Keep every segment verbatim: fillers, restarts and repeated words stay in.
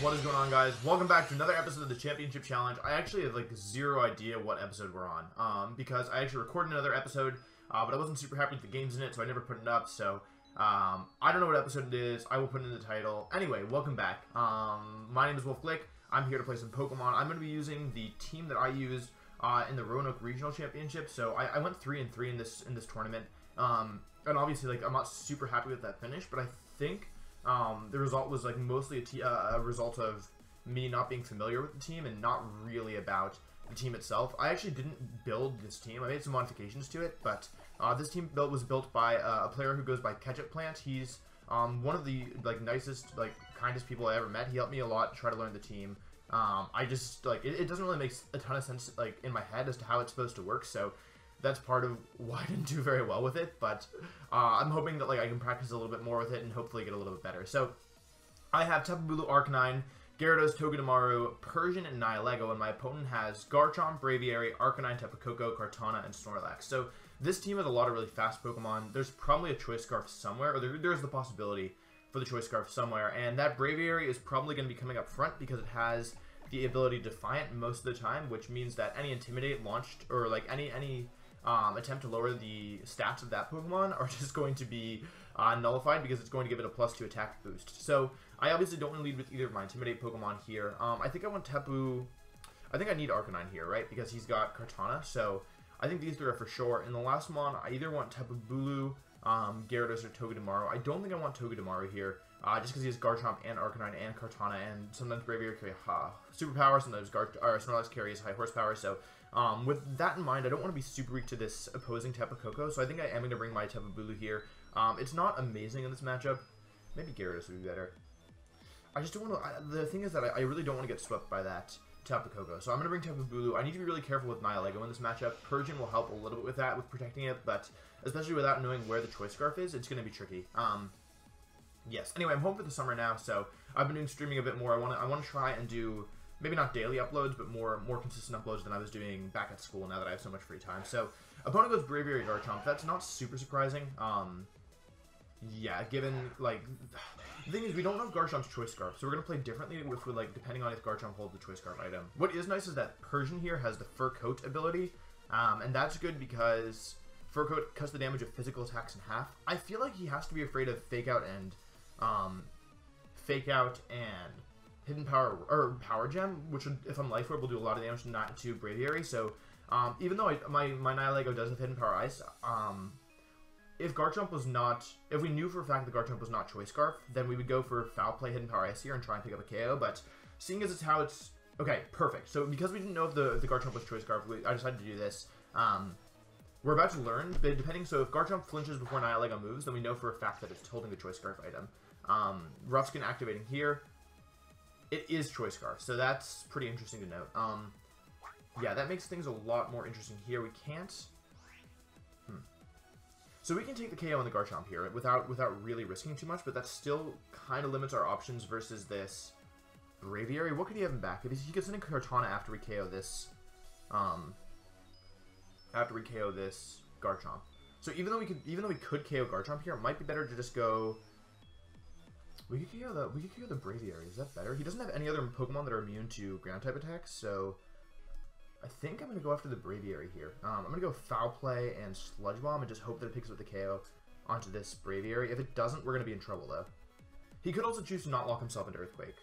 What is going on, guys? Welcome back to another episode of the Championship Challenge. I actually have like zero idea what episode we're on, um, because I actually recorded another episode, uh, but I wasn't super happy with the games in it, so I never put it up, so um, I don't know what episode it is. I will put it in the title. Anyway, welcome back. Um, my name is Wolf Glick. I'm here to play some Pokemon. I'm going to be using the team that I used uh, in the Roanoke Regional Championship, so I, I went three and three in this in this tournament, um, and obviously like I'm not super happy with that finish, but I think... Um, the result was like mostly a, t uh, a result of me not being familiar with the team and not really about the team itself. I actually didn't build this team. I made some modifications to it, but uh, this team built was built by uh, a player who goes by Ketchup Plant. He's um, one of the like nicest, like kindest people I ever met. He helped me a lot to try to learn the team. Um, I just like it, it doesn't really make a ton of sense like in my head as to how it's supposed to work. So that's part of why I didn't do very well with it, but uh, I'm hoping that like I can practice a little bit more with it and hopefully get a little bit better. So I have Tapu Bulu, Arcanine, Gyarados, Togedomaru, Persian, and Nihilego, and my opponent has Garchomp, Braviary, Arcanine, Tapu Koko, Kartana, and Snorlax. So this team has a lot of really fast Pokemon. There's probably a Choice Scarf somewhere, or there, there's the possibility for the Choice Scarf somewhere, and that Braviary is probably going to be coming up front because it has the ability Defiant most of the time, which means that any Intimidate launched, or like any any... Um, attempt to lower the stats of that Pokemon are just going to be uh, nullified because it's going to give it a plus two attack boost. So I obviously don't want to lead with either of my Intimidate Pokemon here. Um, I think I want Tapu... I think I need Arcanine here, right? Because he's got Kartana, so I think these three are for sure. In the last one, I either want Tapu Bulu, um, Gyarados, or Togedomaru. I don't think I want Togedomaru here, uh, just because he has Garchomp and Arcanine and Kartana, and sometimes Braviary carry uh, superpower, sometimes Gar or Snorlax carries high horsepower, so... Um, with that in mind, I don't want to be super weak to this opposing Tapu Koko, so I think I am going to bring my Tapu Bulu here. Um, it's not amazing in this matchup. Maybe Gyarados would be better. I just don't want to... I, the thing is that I, I really don't want to get swept by that Tapu Koko, so I'm going to bring Tapu Bulu. I need to be really careful with Nihilego in this matchup. Persian will help a little bit with that, with protecting it, but especially without knowing where the Choice Scarf is, it's going to be tricky. Um, yes. Anyway, I'm home for the summer now, so I've been doing streaming a bit more. I want to I want to try and do... maybe not daily uploads, but more more consistent uploads than I was doing back at school now that I have so much free time. So, opponent goes Braviary Garchomp. That's not super surprising. Um, yeah, given, like... The thing is, we don't know if Garchomp's Choice Scarf, so we're going to play differently if we, like, depending on if Garchomp holds the Choice Scarf item. What is nice is that Persian here has the Fur Coat ability, um, and that's good because Fur Coat cuts the damage of physical attacks in half. I feel like he has to be afraid of Fake Out and... Um, fake Out and... Hidden Power, or Power Gem, which, would, if I'm Life Orb, will do a lot of damage to, not to Braviary, so, um, even though I, my, my Nihilego does have Hidden Power Ice, um, if Garchomp was not, if we knew for a fact that Garchomp was not Choice Scarf, then we would go for Foul Play Hidden Power Ice here and try and pick up a K O, but seeing as it's how it's, okay, perfect, so because we didn't know if the, if the Garchomp was Choice Scarf, we, I decided to do this. um, we're about to learn, but depending, so if Garchomp flinches before Nihilego moves, then we know for a fact that it's holding the Choice Scarf item. um, Rough Skin activating here. It is Choice Scarf, so that's pretty interesting to note. Um, yeah, that makes things a lot more interesting here. We can't... Hmm. So we can take the K O on the Garchomp here without without really risking too much, but that still kind of limits our options versus this Braviary. What could he have him back? Because he gets in a Kartana after we K O this... Um, after we K O this Garchomp. So even though we could, even though we could K O Garchomp here, it might be better to just go... We could K O the we could K O the Braviary. Is that better? He doesn't have any other Pokemon that are immune to ground type attacks, so I think I'm gonna go after the Braviary here. Um, I'm gonna go Foul Play and Sludge Bomb and just hope that it picks up the K O onto this Braviary. If it doesn't, we're gonna be in trouble though. He could also choose to not lock himself into Earthquake.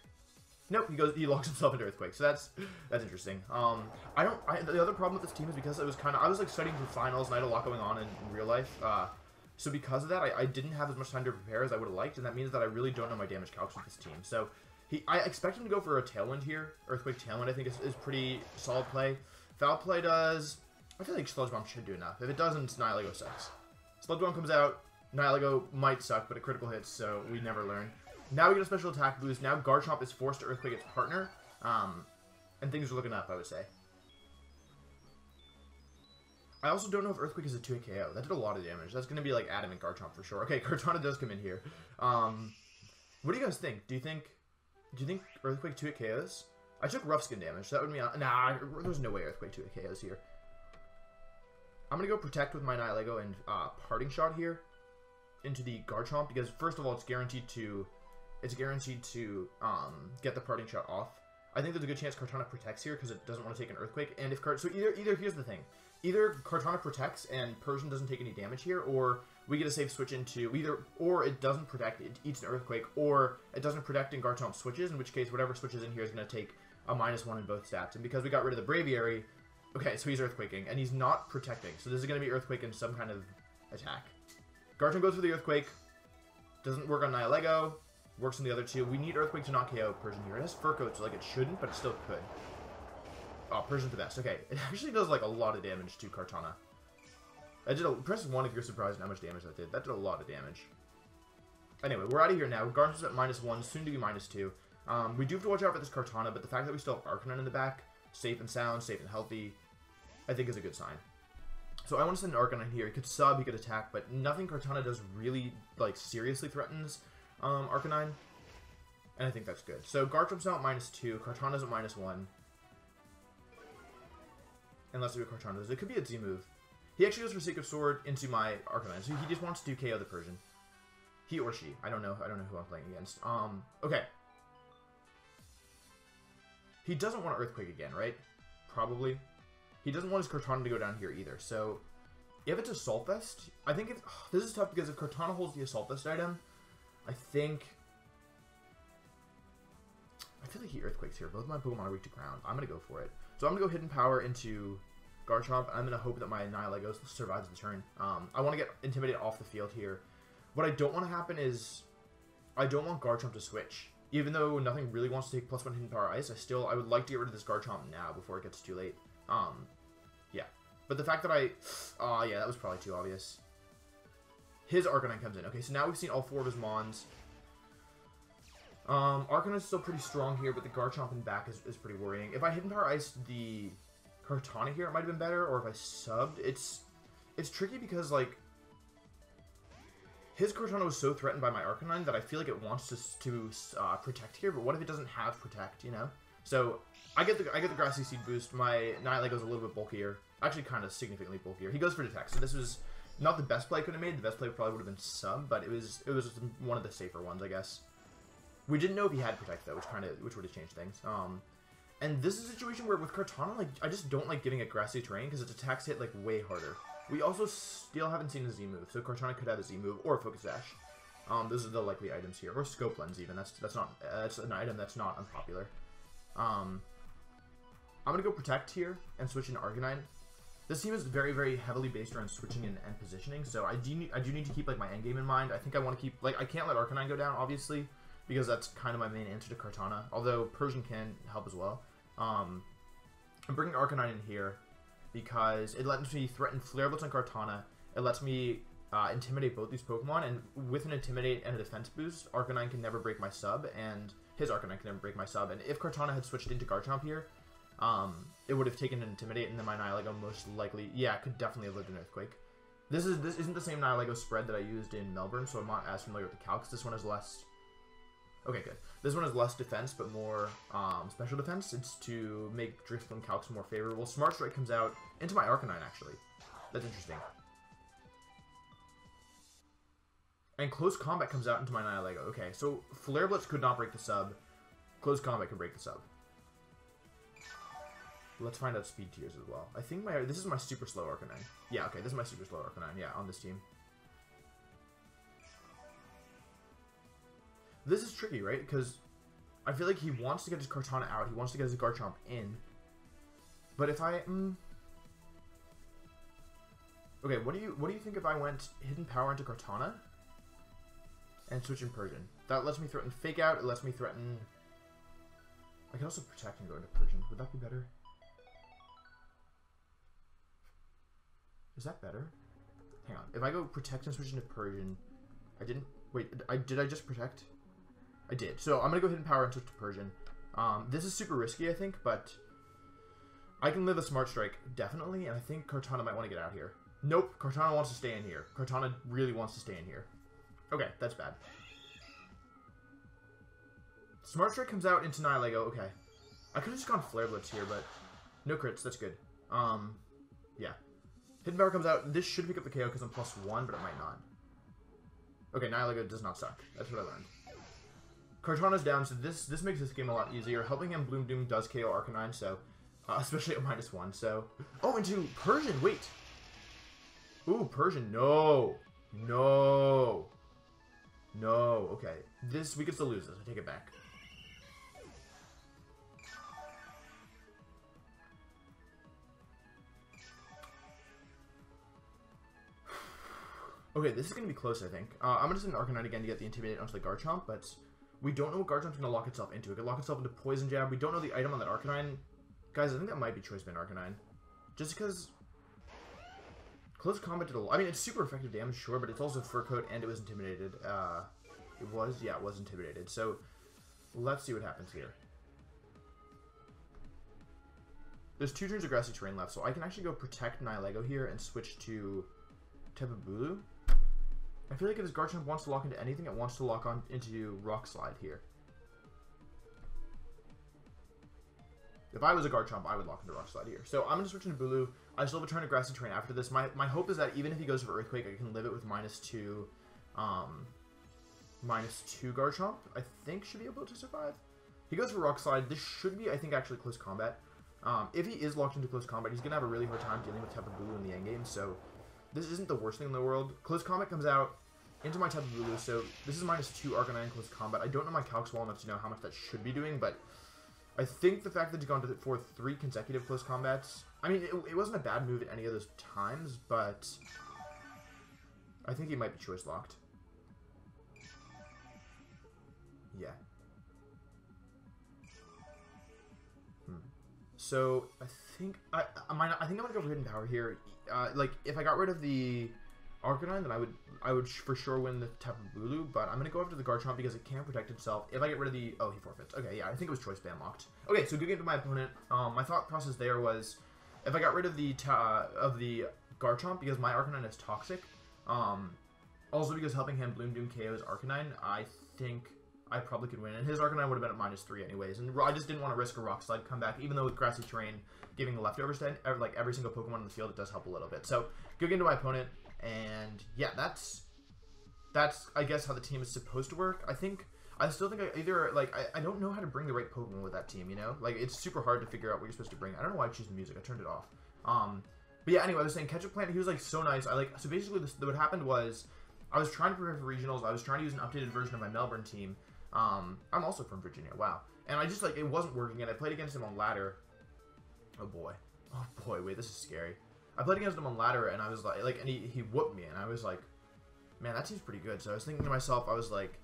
Nope, he goes he locks himself into Earthquake. So that's that's interesting. Um, I don't. I, the other problem with this team is because it was kind of I was like studying for finals and I had a lot going on in, in real life. Uh, So because of that, I, I didn't have as much time to prepare as I would have liked, and that means that I really don't know my damage calcs with this team. So he, I expect him to go for a Tailwind here. Earthquake Tailwind, I think, is, is pretty solid play. Foul Play does... I feel like Sludge Bomb should do enough. If it doesn't, Nihilego sucks. Sludge Bomb comes out. Nihilego might suck, but a critical hit, so we never learn. Now we get a special attack boost. Now Garchomp is forced to Earthquake its partner. Um, and things are looking up, I would say. I also don't know if Earthquake is a two hit K O. That did a lot of damage. That's going to be like Adamant Garchomp for sure. Okay, Kartana does come in here. Um, what do you guys think? Do you think do you think Earthquake two hit K Os? I took Rough Skin damage. So that would mean... Nah, there's no way Earthquake two hit K Os here. I'm going to go Protect with my Nihilego and uh, Parting Shot here into the Garchomp because, first of all, it's guaranteed to it's guaranteed to um, get the parting shot off. I think there's a good chance Kartana protects here because it doesn't want to take an Earthquake. And if Kart so either either here's the thing, either Kartana protects and Persian doesn't take any damage here, or we get a safe switch into either, or it doesn't protect, it eats an Earthquake, or it doesn't protect and Garchomp switches. In which case, whatever switches in here is going to take a minus one in both stats. And because we got rid of the Braviary, okay, so he's Earthquaking and he's not protecting. So this is going to be Earthquake and some kind of attack. Garchomp goes for the Earthquake. Doesn't work on Nihilego. Works on the other two. We need Earthquake to knock K O Persian here. It has Fur Coat, so like it shouldn't, but it still could. Oh, Persian's the best. Okay, it actually does like a lot of damage to Kartana. I did a, press one if you're surprised at how much damage that did. That did a lot of damage. Anyway, we're out of here now. Garchomp's at minus one, soon to be minus two. Um, we do have to watch out for this Kartana, but the fact that we still have Arcanine in the back, safe and sound, safe and healthy, I think is a good sign. So I want to send an Arcanine here. He could sub, he could attack, but nothing Kartana does really, like, seriously threatens um, Arcanine. And I think that's good. So Garchomp's now at minus two, Kartana's at minus one. And let's see what Kartana does. It could be a Z move. He actually goes for Sacred Sword into my Arcanine. So he just wants to K O the Persian. He or she. I don't know. I don't know who I'm playing against. Um, okay. He doesn't want to Earthquake again, right? Probably. He doesn't want his Kartana to go down here either. So if it's Assault Vest, I think it's... Ugh, this is tough because if Kartana holds the Assault Vest item, I think... I feel like he Earthquakes here. Both my Pokemon are weak to ground. I'm going to go for it. So I'm going to go Hidden Power into... Garchomp, I'm going to hope that my Nihilego survives the turn. Um, I want to get Intimidate off the field here. What I don't want to happen is, I don't want Garchomp to switch. Even though nothing really wants to take plus one Hidden Power Ice, I still, I would like to get rid of this Garchomp now before it gets too late. Um, yeah. But the fact that I, oh uh, yeah, that was probably too obvious. His Arcanine comes in. Okay, so now we've seen all four of his Mons. Um, Arcanine's still pretty strong here, but the Garchomp in back is, is pretty worrying. If I Hidden Power Ice the... Kartana here, it might have been better, or if I subbed, it's it's tricky because, like, his Kartana was so threatened by my Arcanine that I feel like it wants to, to uh, protect here, but what if it doesn't have protect, you know? So, I get the I get the Grassy Seed boost, my Nihilego's a little bit bulkier, actually kind of significantly bulkier. He goes for Detect, so this was not the best play I could have made, the best play probably would have been sub, but it was it was one of the safer ones, I guess. We didn't know if he had protect, though, which kind of which would have changed things. Um... And this is a situation where with Kartana, like, I just don't like giving it grassy terrain because its attacks hit, like, way harder. We also still haven't seen a Z move, so Kartana could have a Z move or a Focus Dash. Um, those are the likely items here. Or Scope Lens, even. That's that's not uh, that's an item that's not unpopular. Um, I'm going to go Protect here and switch into Arcanine. This team is very, very heavily based around switching and, and positioning, so I do, need, I do need to keep, like, my endgame in mind. I think I want to keep, like, I can't let Arcanine go down, obviously, because that's kind of my main answer to Kartana, although Persian can help as well. Um, I'm bringing Arcanine in here because it lets me threaten Flare Blitz on Kartana, it lets me uh, intimidate both these Pokemon, and with an Intimidate and a Defense boost, Arcanine can never break my sub, and his Arcanine can never break my sub, and if Kartana had switched into Garchomp here, um, it would have taken an Intimidate, and then my Nihilego most likely, yeah, could definitely have lived an Earthquake. This, is, this isn't the same Nihilego spread that I used in Melbourne, so I'm not as familiar with the calcs. This one is less... Okay, good. This one is less defense, but more um, special defense. It's to make Drifblim calcs more favorable. Smart Strike comes out into my Arcanine, actually. That's interesting. And Close Combat comes out into my Nihilego. Okay, so Flare Blitz could not break the sub. Close Combat could break the sub. Let's find out speed tiers as well. I think my... This is my super slow Arcanine. Yeah, okay, this is my super slow Arcanine. Yeah, on this team. This is tricky, right? Because I feel like he wants to get his Kartana out. He wants to get his Garchomp in. But if I... Mm... Okay, what do you what do you think if I went Hidden Power into Kartana and switch in Persian? That lets me threaten Fake Out. It lets me threaten... I can also Protect and go into Persian. Would that be better? Is that better? Hang on. If I go Protect and switch into Persian... I didn't... Wait, I did I just Protect? I did. So I'm going to go Hidden Power and switch to Persian. Um, this is super risky, I think, but I can live a Smart Strike, definitely, and I think Kartana might want to get out here. Nope, Kartana wants to stay in here. Kartana really wants to stay in here. Okay, that's bad. Smart Strike comes out into Nihilego. Okay. I could have just gone Flare Blitz here, but no crits, that's good. Um, yeah. Hidden Power comes out. This should pick up the K O because I'm plus one, but it might not. Okay, Nihilego does not suck. That's what I learned. Kartana's down, so this this makes this game a lot easier. Helping him Bloom Doom does K O Arcanine, so uh, especially at minus one. So oh, and two Persian. Wait. Ooh, Persian. No, no, no. Okay, this we could still lose this. I take it back. Okay, this is going to be close, I think. Uh, I'm going to send Arcanine again to get the Intimidate onto the Garchomp, but we don't know what Garchomp's going to lock itself into. It could lock itself into Poison Jab. We don't know the item on that Arcanine. Guys, I think that might be Choice Band Arcanine. Just because close combat did a lot. I mean, it's super effective damage, sure, but it's also Fur Coat and it was Intimidated. Uh, it was? Yeah, it was Intimidated. So let's see what happens here. There's two turns of Grassy Terrain left, so I can actually go Protect Nihilego here and switch to Tapu Bulu. I feel like if this Garchomp wants to lock into anything, it wants to lock on into Rock Slide here. If I was a Garchomp, I would lock into Rock Slide here. So I'm going to switch into Bulu. I still have a turn of Grassy Terrain after this. My, my hope is that even if he goes for Earthquake, I can live it with minus two, um, minus two Garchomp. I think should be able to survive. He goes for Rock Slide. This should be, I think, actually close combat. Um, if he is locked into close combat, he's going to have a really hard time dealing with Tapu Bulu in the endgame, so this isn't the worst thing in the world. Close Combat comes out into my Tapu Bulu, so this is minus two Arcanine Close Combat. I don't know my calcs well enough to know how much that should be doing, but I think the fact that he's gone to for three consecutive Close Combats, I mean, it, it wasn't a bad move at any of those times, but I think he might be Choice Locked. Yeah. Hmm. So, I think, I, I, might not, I think I'm going to go for Hidden Power here. Uh, like, if I got rid of the Arcanine, then I would I would for sure win the Tapu Bulu, but I'm going to go after the Garchomp because it can protect itself. If I get rid of the... Oh, he forfeits. Okay, yeah, I think it was Choice Band Locked. Okay, so good game to my opponent. Um, my thought process there was, if I got rid of the ta of the Garchomp because my Arcanine is toxic, um, also because helping him Bloom Doom K Os Arcanine, I think I probably could win. And his Arcanine would have been at minus three anyways, and I just didn't want to risk a Rock Slide comeback, even though with Grassy Terrain, giving the leftovers to like every single Pokemon in the field, it does help a little bit. So good game to my opponent, and yeah, that's that's I guess how the team is supposed to work. I think I still think I either like I, I don't know how to bring the right Pokemon with that team. You know, like it's super hard to figure out what you're supposed to bring. I don't know why I choose the music. I turned it off. Um, but yeah, anyway, I was saying Ketchup Plant. He was like so nice. I like so basically this, what happened was I was trying to prepare for regionals. I was trying to use an updated version of my Melbourne team. Um, I'm also from Virginia. Wow, and I just like it wasn't working. And I played against him on ladder. Oh boy, oh boy, wait, this is scary. I played against him on ladder, and I was like, like, and he, he whooped me, and I was like, man, that seems pretty good. So I was thinking to myself, I was like,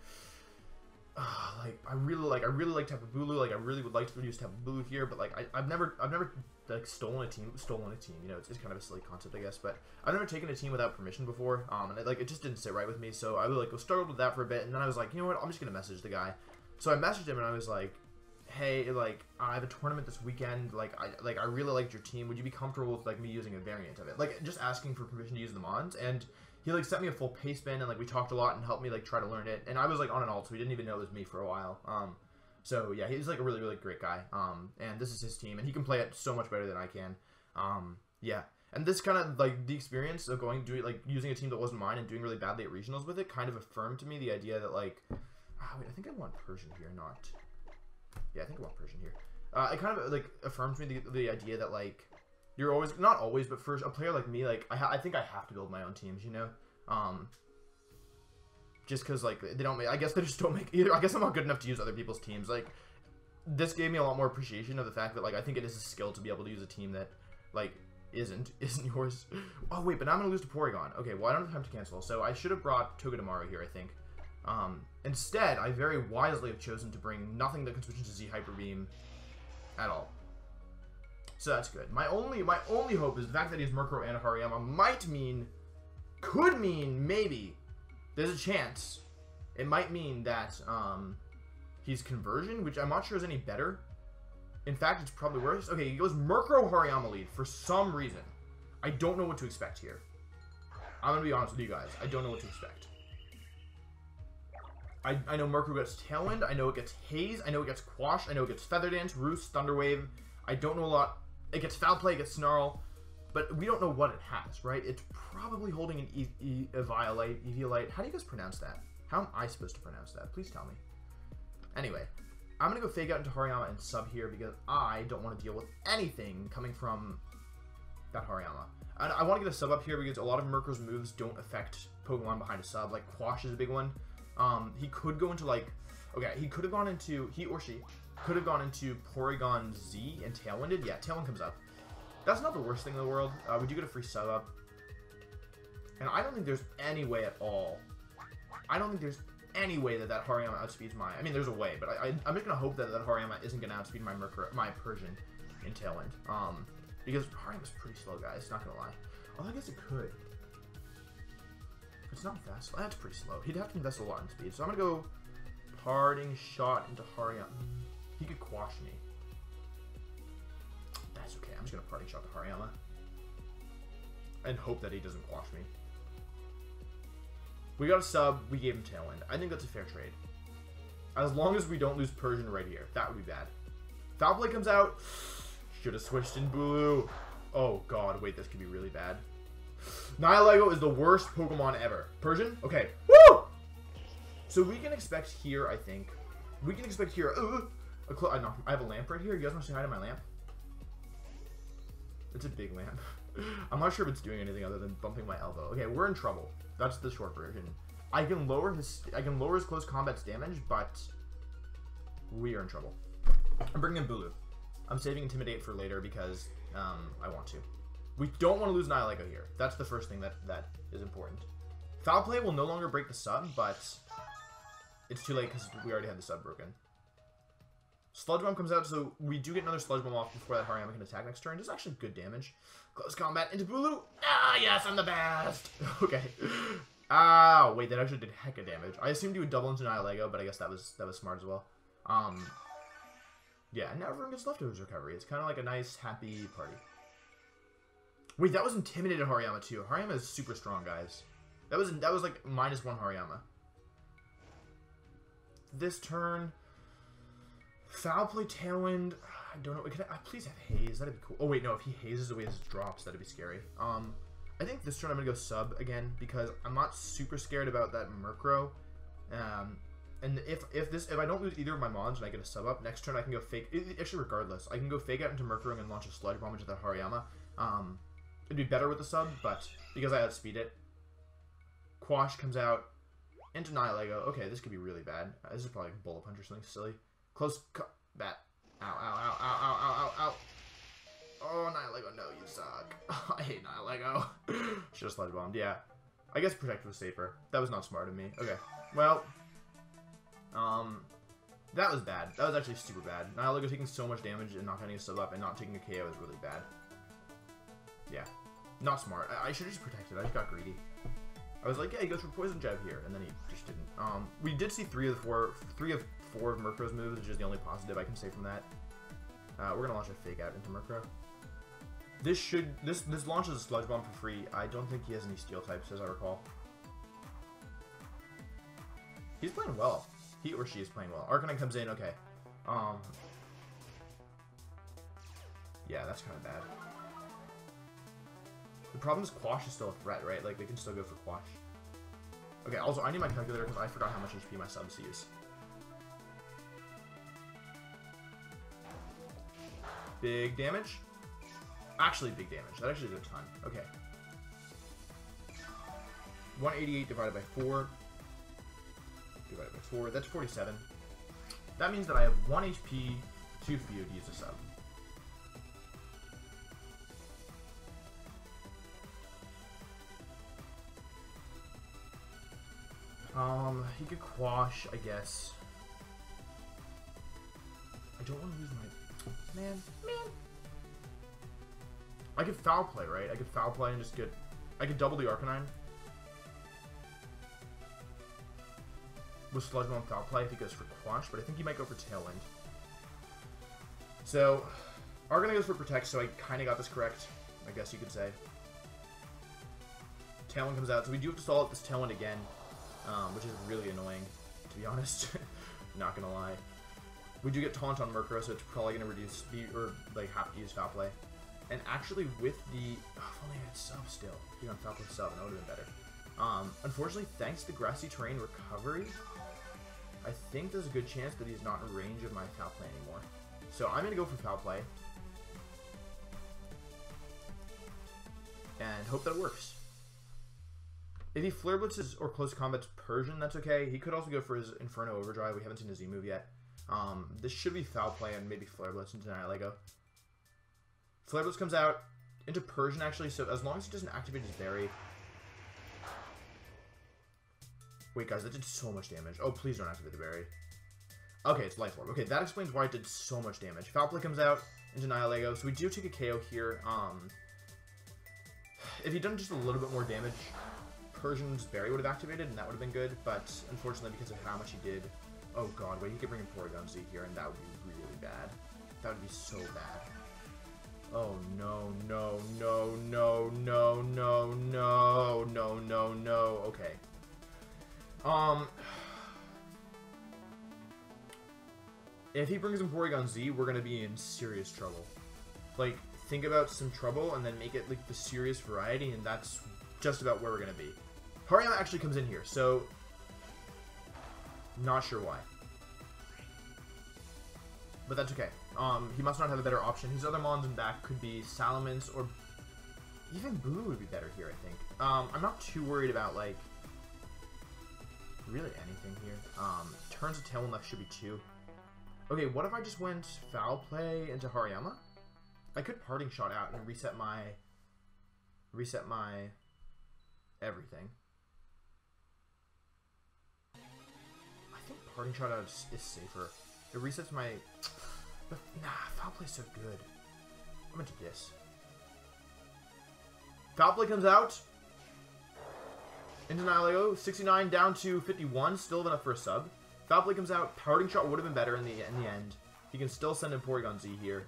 oh, like I really like, I really like Tapu Bulu, like I really would like to use Tapu Bulu here, but like I, I've never, I've never like stolen a team, stolen a team. You know, it's, it's kind of a silly concept, I guess, but I've never taken a team without permission before, um, and it, like it just didn't sit right with me. So I was like, was struggled with that for a bit, and then I was like, you know what, I'm just gonna message the guy. So I messaged him, and I was like, hey, like I have a tournament this weekend, like I like I really liked your team, would you be comfortable with like me using a variant of it, like just asking for permission to use the mons. And he like sent me a full paste bin, and like we talked a lot and helped me like try to learn it, and I was like on and off, so he didn't even know it was me for a while. Um so yeah, he's like a really really great guy, um and this is his team, and he can play it so much better than I can. Um yeah, and this kind of like the experience of going doing like using a team that wasn't mine and doing really badly at regionals with it kind of affirmed to me the idea that like, oh, wait, I think I want Persian here, not yeah, I think I want Persian here. Uh, it kind of, like, affirms me the, the idea that, like, you're always, not always, but for a player like me, like, I, ha I think I have to build my own teams, you know? Um, just because, like, they don't make, I guess they just don't make either. I guess I'm not good enough to use other people's teams. Like, this gave me a lot more appreciation of the fact that, like, I think it is a skill to be able to use a team that, like, isn't, isn't yours. Oh, wait, but now I'm going to lose to Porygon. Okay, well, I don't have time to cancel, so I should have brought Togedomaru here, I think. Um, instead, I very wisely have chosen to bring nothing that can switch into Z Hyper Beam at all. So that's good. My only, my only hope is the fact that he has Murkrow and Hariyama might mean, could mean, maybe, there's a chance, it might mean that, um, he's Conversion, which I'm not sure is any better. In fact, it's probably worse. Okay, he goes Murkrow Hariyama lead for some reason. I don't know what to expect here. I'm gonna be honest with you guys. I don't know what to expect. I, I know Murkrow gets Tailwind, I know it gets Haze, I know it gets Quash, I know it gets Feather Dance, Roost, Thunderwave, I don't know a lot, it gets Foul Play, it gets Snarl, but we don't know what it has, right? It's probably holding an e e Eviolite, Eviolite, how do you guys pronounce that? How am I supposed to pronounce that? Please tell me. Anyway, I'm going to go Fake Out into Hariyama and sub here because I don't want to deal with anything coming from that Hariyama. And I want to get a sub up here because a lot of Murkrow's moves don't affect Pokemon behind a sub. Like, Quash is a big one. Um, he could go into, like... Okay, he could have gone into... He or she could have gone into Porygon Z and Tailwinded. Yeah, Tailwind comes up. That's not the worst thing in the world. Uh, we do get a free sub up. And I don't think there's any way at all. I don't think there's any way that that Hariyama outspeeds my... I mean, there's a way, but I, I, I'm just going to hope that that Hariyama isn't going to outspeed my Murkrow, my Persian in Tailwind. Um, because Hariyama's pretty slow, guys. Not going to lie. Although I guess it could. It's not fast. That's pretty slow. He'd have to invest a lot in speed. So I'm going to go Parting Shot into Hariyama. He could Quash me. That's okay. I'm just going to Parting Shot to Hariyama. And hope that he doesn't Quash me. We got a sub. We gave him Tailwind. I think that's a fair trade. As long as we don't lose Persian right here. That would be bad. Foul Play comes out. Should have switched in Bulu. Oh, God. Wait, this could be really bad. Nihilego is the worst Pokemon ever. Persian? Okay. Woo! So we can expect here, I think. We can expect here. Uh, a cl I, know, I have a lamp right here. You guys want to say hi to my lamp? It's a big lamp. I'm not sure if it's doing anything other than bumping my elbow. Okay, we're in trouble. That's the short version. I can lower his I can lower his close combat's damage, but we are in trouble. I'm bringing in Bulu. I'm saving Intimidate for later because um, I want to. We don't want to lose Nihilego here. That's the first thing that, that is important. Foul Play will no longer break the sub, but it's too late because we already had the sub broken. Sludge Bomb comes out, so we do get another Sludge Bomb off before that Hariyama can attack next turn. Does actually good damage. Close combat into Bulu. Ah, yes, I'm the best! Okay. Ah, wait, that actually did heck of damage. I assumed he would double into Nihilego, but I guess that was that was smart as well. Um, yeah, and now everyone gets Leftovers Recovery. It's kind of like a nice, happy party. Wait, that was Intimidated Hariyama, too. Hariyama is super strong, guys. That was, that was like, minus one Hariyama. This turn... Foul Play Tailwind. I don't know. Could I, I please have Haze? That'd be cool. Oh, wait, no. If he hazes away his drops, that'd be scary. Um, I think this turn I'm going to go sub again because I'm not super scared about that Murkrow. Um, and if if this if I don't lose either of my mons and I get a sub up, next turn I can go fake... Actually, regardless. I can go Fake Out into Murkrow and launch a Sludge Bomb into that Hariyama. Um, it'd be better with the sub, but because I outspeed it. Quash comes out into Nihilego. Okay, this could be really bad. Uh, this is probably like Bullet Punch or something silly. Close combat. Ow, ow, ow, ow, ow, ow, ow, ow. Oh, Nihilego, no, you suck. I hate Nihilego. Should have Sludge Bombed, yeah. I guess Protect was safer. That was not smart of me. Okay, well. Um, that was bad. That was actually super bad. Nihilego taking so much damage and not getting a sub up and not taking a K O is really bad. Yeah. Not smart. I, I should have just protected. I just got greedy. I was like, yeah, he goes for Poison Jab here, and then he just didn't. Um, we did see three of the four, three of four of Murkrow's moves, which is the only positive I can say from that. Uh, we're gonna launch a Fake Out into Murkrow. This should, this this launches a Sludge Bomb for free. I don't think he has any Steel types, as I recall. He's playing well. He or she is playing well. Arcanine comes in, okay. Um, yeah, that's kind of bad. The problem is Quash is still a threat, right? Like, they can still go for Quash. Okay, also, I need my calculator because I forgot how much H P my subs use. Big damage. Actually, big damage. That actually did a ton. Okay. one eighty-eight divided by four. Divided by four. That's forty-seven. That means that I have one H P, two F U to use a sub. Um, he could Quash, I guess. I don't want to lose my... Man, man. I could Foul Play, right? I could Foul Play and just get... I could double the Arcanine. With Sludge Bomb Foul Play, I think he goes for Quash, but I think he might go for Tailwind. So, Arcanine goes for Protect, so I kind of got this correct, I guess you could say. Tailwind comes out, so we do have to stall up this Tailwind again. Um, which is really annoying, to be honest. Not gonna lie. We do get Taunt on Murkrow, so it's probably gonna reduce the, or like have to use Foul Play. And actually, with the oh, if only I had sub still. You know, Foul Play sub, and that would have been better. Um, unfortunately, thanks to Grassy Terrain Recovery, I think there's a good chance that he's not in range of my foul play anymore. So I'm going to go for foul play. And hope that it works. If he Flare Blitzes or Close Combat's Persian, that's okay. He could also go for his Inferno Overdrive. We haven't seen his Z move yet. Um, this should be Foul Play and maybe Flare Blitz into Nihilego. Flare Blitz comes out into Persian, actually, so as long as he doesn't activate his berry. Wait, guys, that did so much damage. Oh, please don't activate the berry. Okay, it's Life Orb. Okay, that explains why it did so much damage. Foul Play comes out into Nihilego, so we do take a K O here. Um, if he'd done just a little bit more damage, Persian's berry would have activated, and that would have been good, but unfortunately, because of how much he did... Oh god, wait, he could bring in Porygon Z here, and that would be really bad. That would be so bad. Oh no, no, no, no, no, no, no, no, no, no, okay. Um... If he brings in Porygon Z, we're gonna be in serious trouble. Like, think about some trouble, and then make it, like, the serious variety, and that's... just about where we're going to be. Hariyama actually comes in here, so... Not sure why. But that's okay. Um, he must not have a better option. His other mons in back could be Salamence or... Even Bulu would be better here, I think. Um, I'm not too worried about, like... Really anything here. Um, turns a tail and left should be two. Okay, what if I just went Foul Play into Hariyama? I could Parting Shot out and reset my... Reset my... everything. I think Parting Shot Out is, is safer. It resets my... But nah, Foul Play's so good. I'm gonna do this. Foul Play comes out. Into Nihilego. sixty-nine down to fifty-one. Still enough for a sub. Foul Play comes out. Parting Shot would have been better in the, in the end. He can still send in Porygon Z here.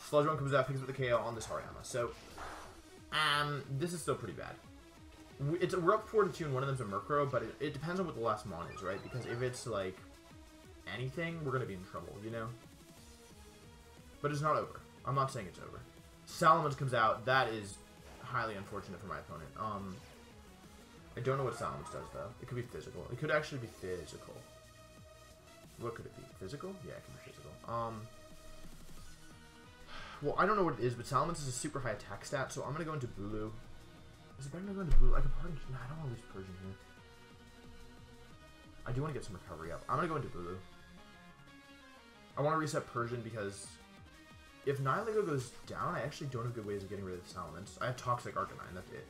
Sludge Bomb comes out. Picks up the K O on this Hariyama. So, um, this is still pretty bad. It's, we're up four to two and one of them's a Murkrow, but it, it depends on what the last mon is, right? Because if it's, like, anything, we're going to be in trouble, you know? But it's not over. I'm not saying it's over. Salamence comes out. That is highly unfortunate for my opponent. Um, I don't know what Salamence does, though. It could be physical. It could actually be physical. What could it be? Physical? Yeah, it could be physical. Um, well, I don't know what it is, but Salamence is a super high attack stat, so I'm going to go into Bulu. Is it better than going to Bulu? I can Parting Shot. Nah, I don't want to lose Persian here. I do want to get some recovery up. I'm going to go into Bulu. I want to reset Persian because if Nihilego goes down, I actually don't have good ways of getting rid of the Salamence. I have Toxic Arcanine. That's it.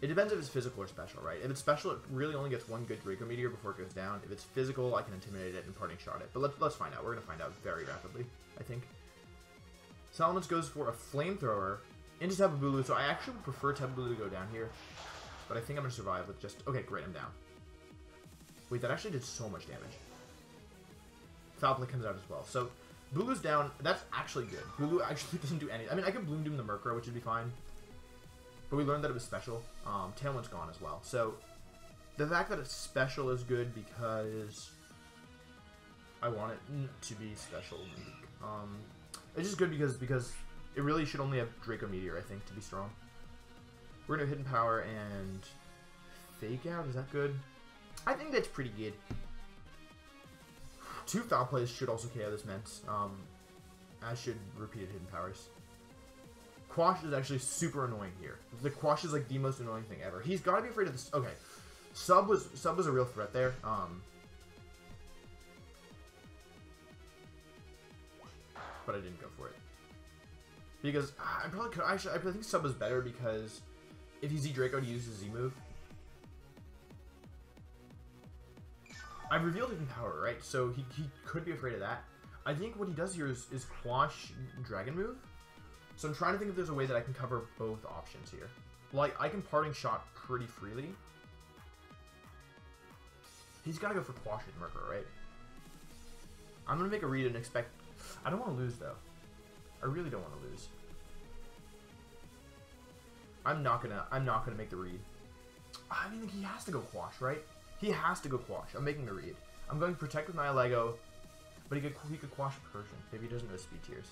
It depends if it's physical or special, right? If it's special, it really only gets one good Draco Meteor before it goes down. If it's physical, I can Intimidate it and Parting Shot it. But let's, let's find out. We're going to find out very rapidly, I think. Salamence goes for a Flamethrower into Tapu Bulu, so I actually would prefer Tapu Bulu to go down here. But I think I'm going to survive with just... Okay, great, I'm down. Wait, that actually did so much damage. Foul Play comes out as well. So, Bulu's down. That's actually good. Bulu actually doesn't do anything. I mean, I could Bloom Doom the Murkrow, which would be fine. But we learned that it was special. Um, Tailwind's gone as well. So, the fact that it's special is good because... I want it to be special. Um, it's just good because... because It really should only have Draco Meteor, I think, to be strong. We're going to Hidden Power and Fake Out. Is that good? I think that's pretty good. Two Foul Plays should also K O this Mence. Um, as should Repeated Hidden Powers. Quash is actually super annoying here. The Quash is like the most annoying thing ever. He's got to be afraid of this. Okay. Sub was, sub was a real threat there. Um, but I didn't go for it. Because I probably could actually, I think sub is better because if you Z Draco to use his Z move. I've revealed Hidden Power, right? So he, he could be afraid of that. I think what he does here is, is Quash Dragon move. So I'm trying to think if there's a way that I can cover both options here. Like, I can Parting Shot pretty freely. He's got to go for Quash with Murkrow, right? I'm going to make a read and expect... I don't want to lose, though. I really don't want to lose. I'm not gonna. I'm not gonna make the read. I mean, he has to go Quash, right? He has to go Quash. I'm making the read. I'm going to Protect with Nihilego, but he could he could Quash Persian. Maybe he doesn't know Speed Tears.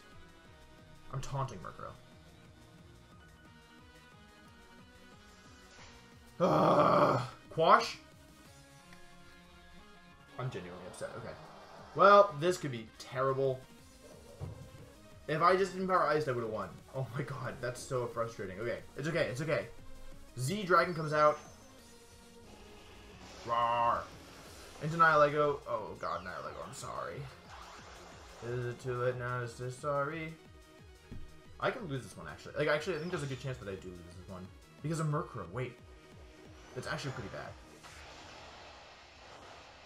I'm taunting Murkrow. Ugh. Quash. I'm genuinely upset. Okay. Well, this could be terrible. If I just didn't power Ice, I would have won. Oh my god, that's so frustrating. Okay, it's okay, it's okay. Z Dragon comes out. Rawr. Into Nihilego. Oh god, Nihilego, I'm sorry. Is it too late now to say sorry? I can lose this one, actually. Like, actually, I think there's a good chance that I do lose this one. Because of Murkrow. Wait. That's actually pretty bad.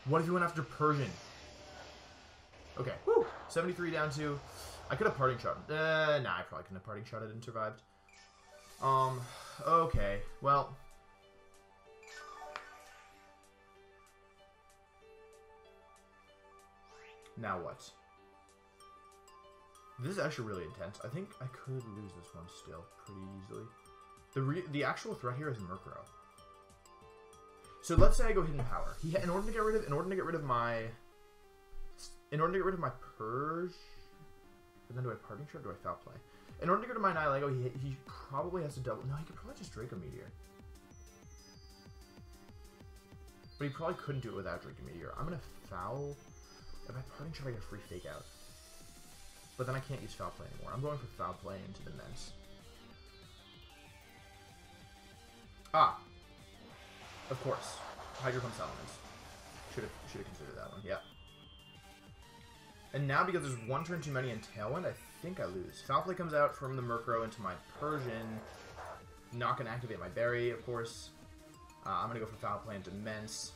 What if you went after Persian? Okay. Woo! seventy-three down to... I could have parting shot. Uh, nah, I probably couldn't have parting shot it and survived. Um, okay. Well... Now what? This is actually really intense. I think I could lose this one still pretty easily. The re the actual threat here is Murkrow. So let's say I go Hidden Power. He in order to get rid of in order to get rid of my in order to get rid of my Purge. And then do I Parting Shot? Or do I Foul Play? In order to get rid of my Nihilego, he he probably has to double. No, he could probably just Draco Meteor. But he probably couldn't do it without Draco Meteor. I'm gonna Foul. If I Parting Shot, I get a free Fake Out. But then I can't use Foul Play anymore. I'm going for Foul Play into the Mence. Ah. Of course. Hydro Pump Salamence. Should have should have considered that one. Yeah. And now because there's one turn too many in Tailwind, I think I lose. Foul Play comes out from the Murkrow into my Persian. Not going to activate my Berry, of course. Uh, I'm going to go for Foul Play into Mence.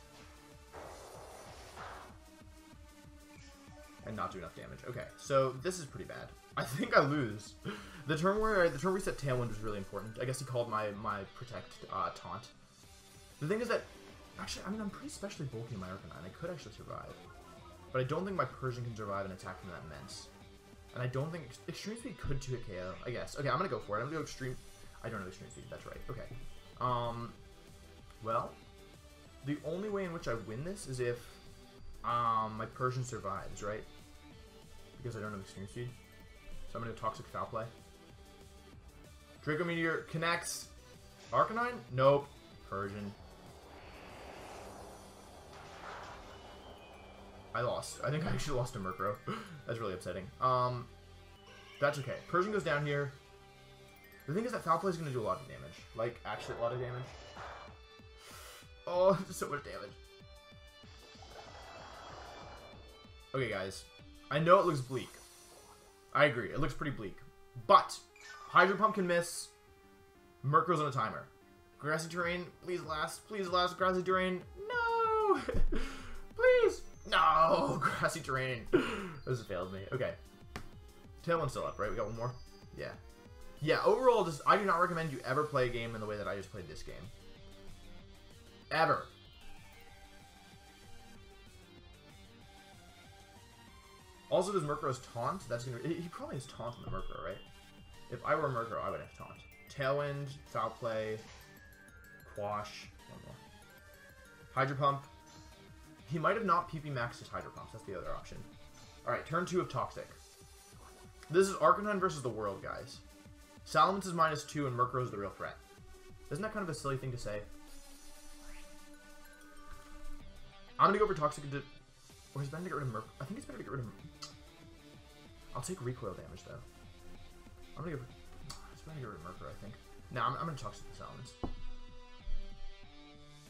And not do enough damage. Okay, so this is pretty bad. I think I lose. The turn where the turn reset Tailwind was really important. I guess he called my my protect uh, taunt. The thing is that actually, I mean, I'm pretty specially bulky in my Arcanine. I could actually survive, but I don't think my Persian can survive an attack from that Mence. And I don't think Extreme Speed could two hit K O. I guess. Okay, I'm gonna go for it. I'm gonna go Extreme. I don't know Extreme Speed. That's right. Okay. Um. Well, the only way in which I win this is if um my Persian survives, right? Because I don't have Extreme Speed. So I'm going to Toxic Foul Play. Draco Meteor connects. Arcanine? Nope. Persian. I lost. I think I actually lost to Murkrow. That's really upsetting. Um, That's okay. Persian goes down here. The thing is that Foul Play is going to do a lot of damage. Like, actually a lot of damage. Oh, so much damage. Okay, guys. I know it looks bleak. I agree. It looks pretty bleak. But Hydro Pump can miss. Murkrow's on a timer. Grassy Terrain, please last. Please last. Grassy Terrain. No! Please! No! Grassy Terrain. This failed me. Okay. Tailwind's still up, right? We got one more? Yeah. Yeah, overall, just I do not recommend you ever play a game in the way that I just played this game. Ever. Also, does Murkrow's taunt? That's gonna be, he probably has taunt on the Murkrow, right? If I were Murkrow, I would have taunt. Tailwind, Foul Play, Quash, one more. Hydro Pump. He might have not P P maxed his Hydro Pumps. That's the other option. All right, turn two of Toxic. This is Arcanine versus the world, guys. Salamence is minus two, and Murkrow's the real threat. Isn't that kind of a silly thing to say? I'm gonna go for Toxic into. Or it's better to get rid of Murkrow. I think it's better to get rid of Murkrow. I'll take recoil damage, though. I'm gonna go It's better to get rid of Murkrow, I think. No, I'm, I'm gonna Toxic the Salamence.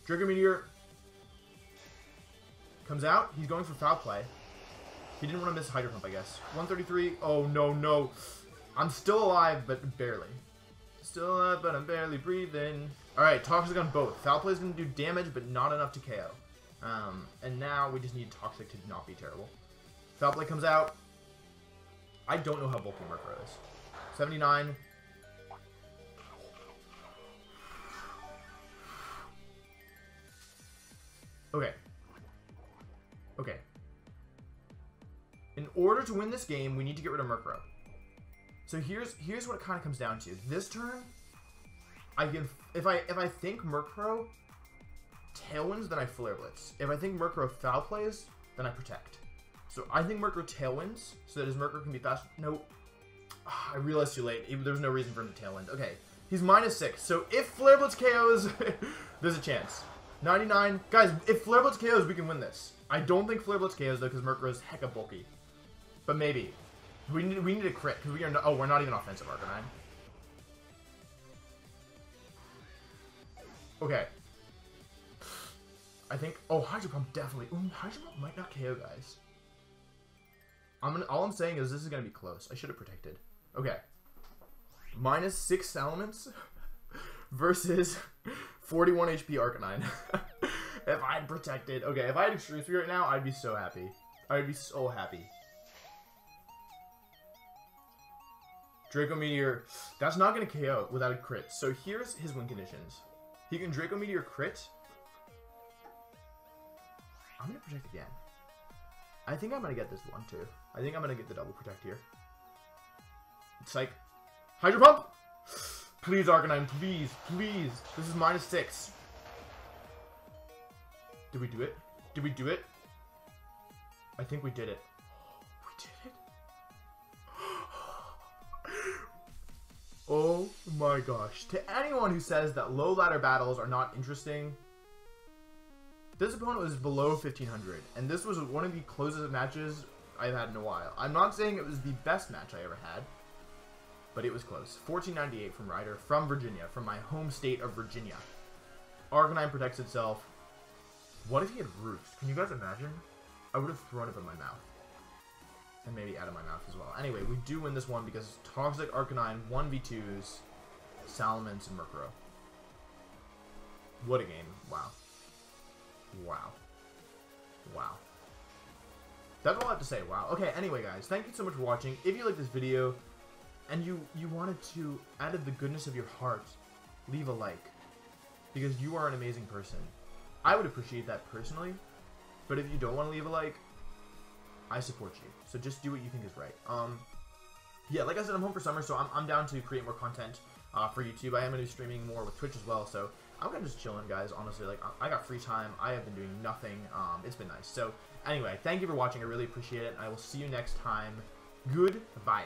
Draco Meteor comes out. He's going for Foul Play. He didn't want to miss Hydro Pump, I guess. one thirty-three. Oh, no, no. I'm still alive, but barely. Still alive, but I'm barely breathing. Alright, Toxic on both. Foul Play is gonna do damage, but not enough to K O. Um, and now we just need Toxic to not be terrible. Foul Play comes out. I don't know how bulky Murkrow is. seventy-nine. Okay. Okay. In order to win this game, we need to get rid of Murkrow. So here's here's what it kind of comes down to. This turn, I give if I if I think Murkrow Tailwinds, then I Flare Blitz. If I think Murkrow Foul Plays, then I Protect. So I think Murkrow Tailwinds, so that his Murkrow can be faster. No. Ah, I realized too late. There was no reason for him to Tailwind. Okay. He's minus six. So if Flare Blitz K Os, there's a chance. ninety-nine. Guys, if Flare Blitz K Os, we can win this. I don't think Flare Blitz K Os though, because Murkrow's hecka bulky. But maybe. We need, we need a crit, because we are no, oh, we're not even offensive, Arcanine. Okay. I think, oh, Hydro Pump definitely. Ooh, Hydro Pump might not K O, guys. I'm gonna, all I'm saying is this is going to be close. I should have protected. Okay. Minus six Salamence versus forty-one H P Arcanine. If I had protected. Okay, if I had Extreme Speed right now, I'd be so happy. I'd be so happy. Draco Meteor. That's not going to K O without a crit. So here's his win conditions. He can Draco Meteor crit. I'm going to protect again. I think I'm going to get this one, too. I think I'm going to get the double protect here. It's like... Hydro Pump! Please, Arcanine. Please. Please. This is minus six. Did we do it? Did we do it? I think we did it. We did it? Oh my gosh. To anyone who says that low ladder battles are not interesting... This opponent was below fifteen hundred, and this was one of the closest matches I've had in a while. I'm not saying it was the best match I ever had, but it was close. fourteen ninety-eight from Ryder, from Virginia, from my home state of Virginia. Arcanine protects itself. What if he had Roost? Can you guys imagine? I would have thrown it in my mouth. And maybe out of my mouth as well. Anyway, we do win this one because Toxic Arcanine one v twos, Salamence, and Murkrow. What a game. Wow. Wow. Wow. That's all I have to say. Wow. Okay, anyway, guys, thank you so much for watching. If you like this video and you, you wanted to, out of the goodness of your heart, leave a like. Because you are an amazing person. I would appreciate that personally. But if you don't want to leave a like, I support you. So just do what you think is right. Um, yeah, like I said, I'm home for summer, so I'm, I'm down to create more content uh, for YouTube. I am going to be streaming more with Twitch as well, so... I'm kind of just chilling, guys, honestly. Like, I got free time. I have been doing nothing. Um, it's been nice. So, anyway, thank you for watching. I really appreciate it. I will see you next time. Goodbye.